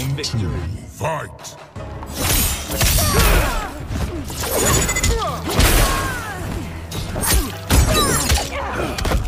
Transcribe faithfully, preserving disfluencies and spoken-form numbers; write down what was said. Round victory. Two, fight!